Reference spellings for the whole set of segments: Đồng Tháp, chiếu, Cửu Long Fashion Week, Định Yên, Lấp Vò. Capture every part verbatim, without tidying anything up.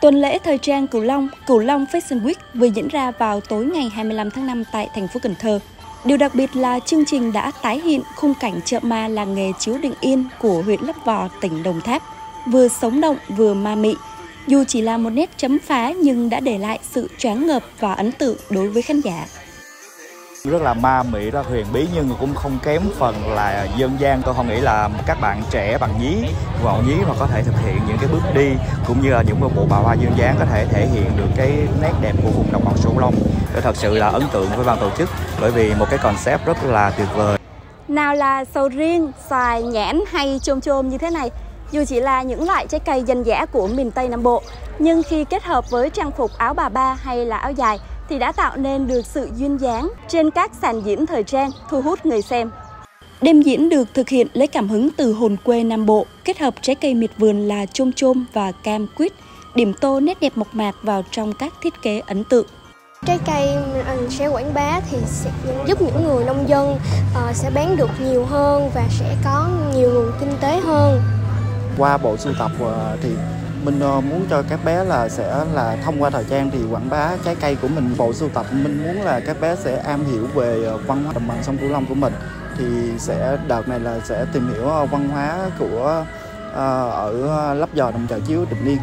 Tuần lễ thời trang Cửu Long, Cửu Long Fashion Week vừa diễn ra vào tối ngày hai mươi lăm tháng năm tại thành phố Cần Thơ. Điều đặc biệt là chương trình đã tái hiện khung cảnh chợ ma làng nghề chiếu Định Yên của huyện Lấp Vò, tỉnh Đồng Tháp, vừa sống động vừa ma mị. Dù chỉ là một nét chấm phá nhưng đã để lại sự choáng ngợp và ấn tượng đối với khán giả. Rất là ma mị, rất huyền bí nhưng cũng không kém phần là dân gian. Tôi không nghĩ là các bạn trẻ bằng nhí, bọn nhí mà có thể thực hiện những cái bước đi cũng như là những bộ bà hoa dân gian có thể thể hiện được cái nét đẹp của vùng đồng bằng sông Cửu Long. Tôi thật sự là ấn tượng với ban tổ chức bởi vì một cái concept rất là tuyệt vời. Nào là sầu riêng, xoài, nhãn hay chôm chôm như thế này. Dù chỉ là những loại trái cây dân dã của miền Tây Nam Bộ, nhưng khi kết hợp với trang phục áo bà ba hay là áo dài thì đã tạo nên được sự duyên dáng trên các sàn diễn thời trang thu hút người xem. Đêm diễn được thực hiện lấy cảm hứng từ hồn quê Nam Bộ, kết hợp trái cây miệt vườn là chôm chôm và cam quýt, điểm tô nét đẹp mộc mạc vào trong các thiết kế ấn tượng. Trái cây sẽ quảng bá thì sẽ giúp những người nông dân sẽ bán được nhiều hơn và sẽ có nhiều nguồn kinh tế hơn. Qua bộ sưu tập thì mình muốn cho các bé là sẽ là thông qua thời trang thì quảng bá trái cây của mình. Bộ sưu tập mình muốn là các bé sẽ am hiểu về văn hóa đồng bằng sông Cửu Long của mình, thì sẽ đợt này là sẽ tìm hiểu văn hóa của ở Lấp Vò, đồng chợ chiếu Định Yên.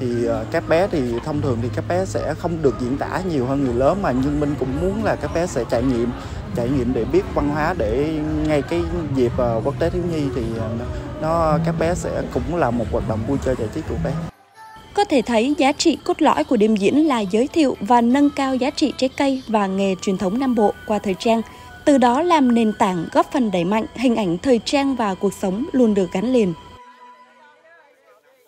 Thì các bé thì thông thường thì các bé sẽ không được diễn tả nhiều hơn người lớn, mà nhưng mình cũng muốn là các bé sẽ trải nghiệm trải nghiệm để biết văn hóa, để ngay cái dịp quốc tế thiếu nhi thì nó các bé sẽ cũng là một hoạt động vui chơi giải trí của bé. Có thể thấy giá trị cốt lõi của đêm diễn là giới thiệu và nâng cao giá trị trái cây và nghề truyền thống Nam Bộ qua thời trang, từ đó làm nền tảng góp phần đẩy mạnh hình ảnh thời trang và cuộc sống luôn được gắn liền.